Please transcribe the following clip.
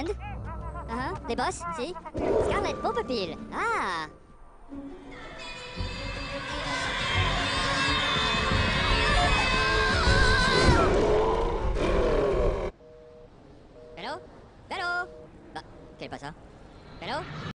Island. Les boss, si. Scarlet Popopil. Ah. Hello? Hello? Bah, quel pas ça? Hello?